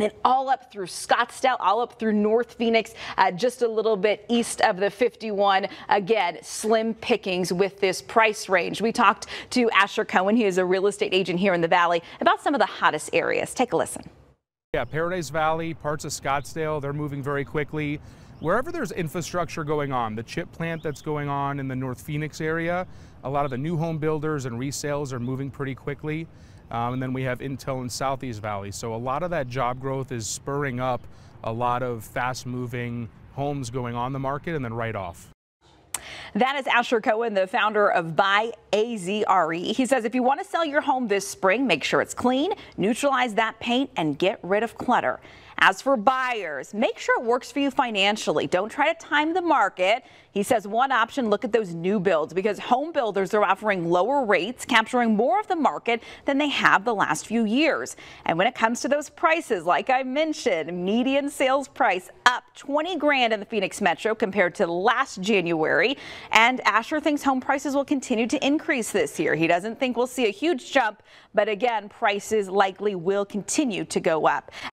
and then all up through Scottsdale, all up through North Phoenix, just a little bit east of the 51. Again, slim pickings with this price range. We talked to Asher Cohen. He is a real estate agent here in the Valley about some of the hottest areas. Take a listen. Yeah, Paradise Valley, parts of Scottsdale, they're moving very quickly. Wherever there's infrastructure going on, the chip plant that's going on in the North Phoenix area, a lot of the new home builders and resales are moving pretty quickly. And then we have Intel in Southeast Valley. So a lot of that job growth is spurring up a lot of fast-moving homes going on the market and then right off. That is Asher Cohen, the founder of BuyAZRE. He says if you want to sell your home this spring, make sure it's clean, neutralize that paint, and get rid of clutter. As for buyers, make sure it works for you financially. Don't try to time the market. He says one option, look at those new builds, because home builders are offering lower rates, capturing more of the market than they have the last few years. And when it comes to those prices, like I mentioned, median sales price up $20,000 in the Phoenix Metro compared to last January. And Asher thinks home prices will continue to increase this year. He doesn't think we'll see a huge jump, but again, prices likely will continue to go up.